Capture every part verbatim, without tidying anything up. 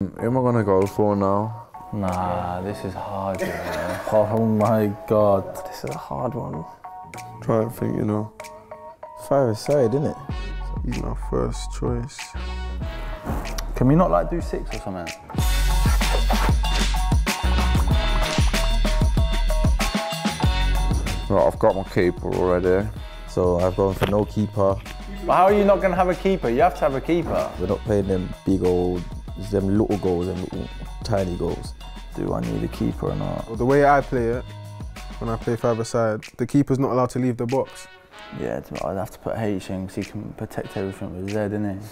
Who am I gonna go for now? Nah, this is hard, you know. Oh my god. This is a hard one. Try to think, you know. Five aside, isn't it? He's my first choice. Can we not like do six or something? Right, I've got my keeper already. So I've gone for no keeper. But how are you not gonna have a keeper? You have to have a keeper. We're not playing them big old, them little goals, them little tiny goals. Do I need a keeper or not? Well, the way I play it, when I play five-a-side, the keeper's not allowed to leave the box. Yeah, I'd have to put H in because he can protect everything with Z, isn't he?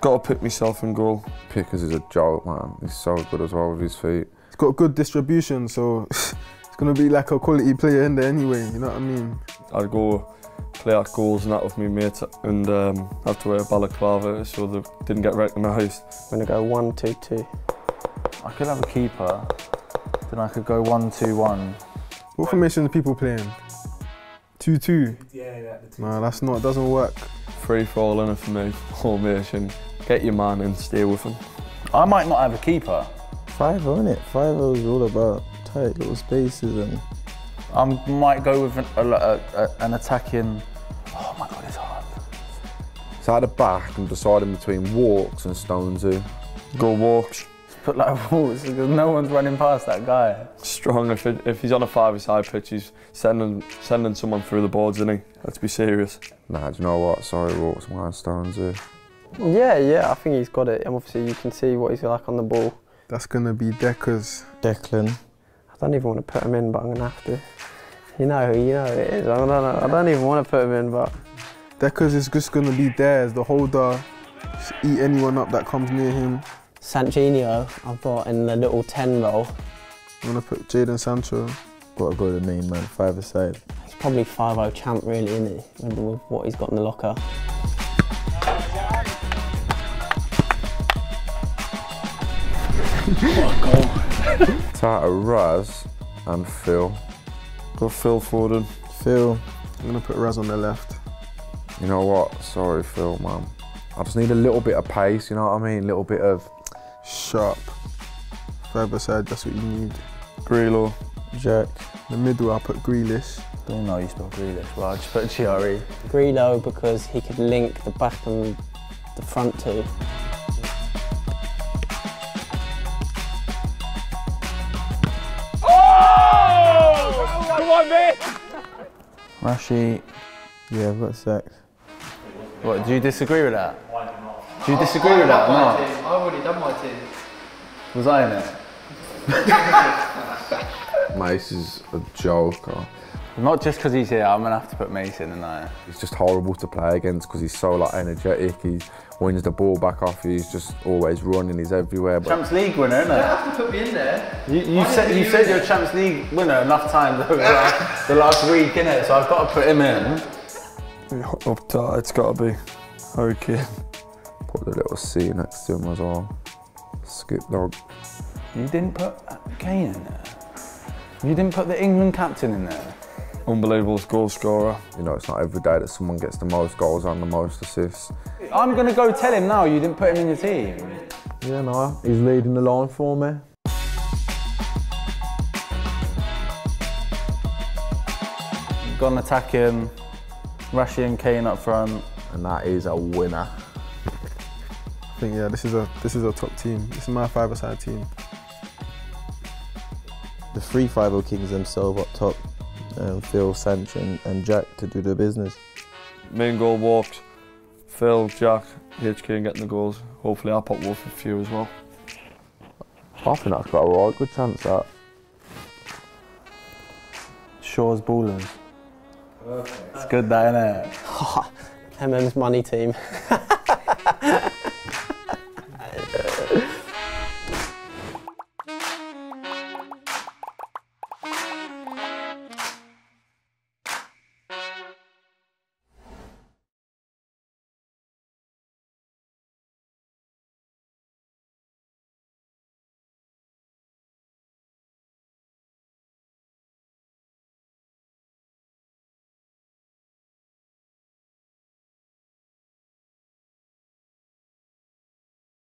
Gotta pick myself in goal. Pickers is a joke, man. He's so good as well with his feet. He's got good distribution, so it's gonna be like a quality player in there anyway, you know what I mean? I'd go play at goals and that with my mate and um, have to wear a balaclava so they didn't get recognised. I'm gonna go one, two, two. I could have a keeper, then I could go one, two, one. What formation are people playing? Two, two? Yeah, yeah. The two, nah, that's not, doesn't work. Free fall in it for me, formation. Get your man and stay with him. I might not have a keeper. Five-o, innit? Five-o is all about tight little spaces and... I might go with an, a, a, a, an attacking... Oh my god, it's hard. So at the back, I'm deciding between Walks and Stonesy. Go Walks. Just put like Walks, because no one's running past that guy. Strong, if, it, if he's on a five-a-side pitch, he's sending, sending someone through the boards, isn't he? Let's be serious. Nah, do you know what? Sorry, Walks, mine Stonesy. Yeah, yeah, I think he's got it. And obviously you can see what he's like on the ball. That's going to be Deckers. Declan. I don't even want to put him in, but I'm going to have to. You know, you know it is. I don't, I don't even want to put him in, but... Deckers is just going to be there as the holder. Just eat anyone up that comes near him. Sanchino, I've got in the little ten role. I'm going to put Jadon Sancho. Got to go to the main man, five-a-side. It's probably five-o champ, really, isn't it? Remember with what he's got in the locker. Tata Raz and Phil. Go Phil Foden. Phil. I'm gonna put Raz on the left. You know what? Sorry, Phil, man. I just need a little bit of pace, you know what I mean? A little bit of sharp. Faber said that's what you need. Grealo. Jack. In the middle, I put Grealish. I don't know you spell Grealish, well, I just put G R E. Grealo because he could link the back and the front two. Rashi. Yeah, I've got sex. What, do you disagree with that? Why not? Do you disagree oh, with that? No. I've already done my team. Was I in it? Mace is a joker. Not just because he's here, I'm going to have to put Mace in tonight. He's just horrible to play against because he's so like energetic. He wins the ball back off you. He's just always running, he's everywhere. But Champions League winner, innit? You don't have to put me in there. You, you said, you said you're a Champions League winner enough times over like, the last week, innit? So I've got to put him in. Up top, it's got to be Harry Kane. Put the little C next to him as well. Skip dog. You didn't put Kane in there? You didn't put the England captain in there? Unbelievable goal scorer. You know, it's not every day that someone gets the most goals and the most assists. I'm going to go tell him now you didn't put him in your team. Yeah, no, he's leading the line for me. Gone attacking, Rashi and Kane up front. And that is a winner. I think, yeah, this is a, this is a top team. This is my five-a-side team. The three five-o kings themselves up top. Um, Phil, Sancho and, and Jack to do the business. Main goal Walks. Phil, Jack, H K getting the goals. Hopefully I'll pop Wolf a few as well. I think that's got a right good chance that. Shaw's balling. Perfect. It's good that, innit? M M's money team.